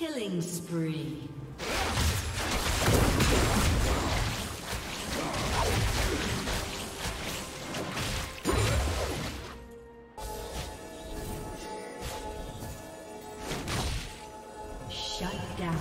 Killing spree. Shut down.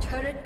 Turret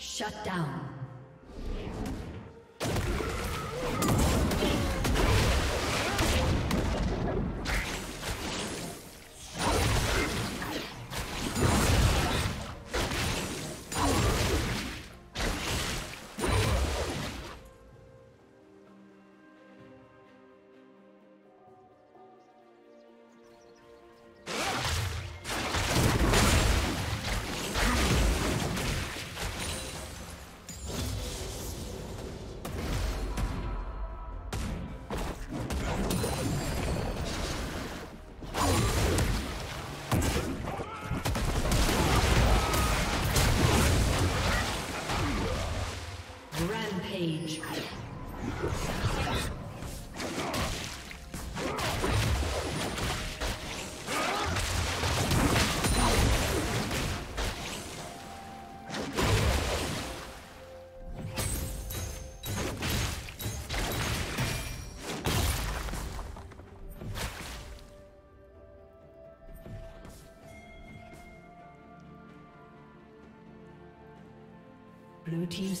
Shut down. Page. Blue team's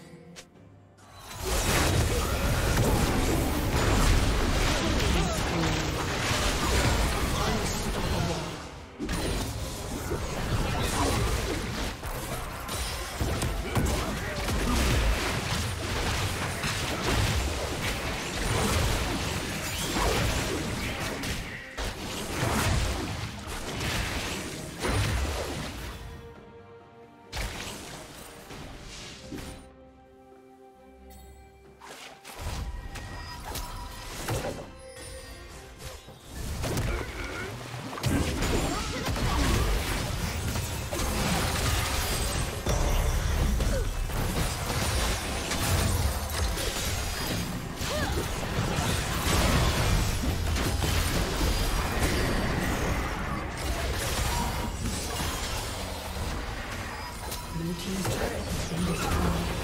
Blue team's turret has been destroyed.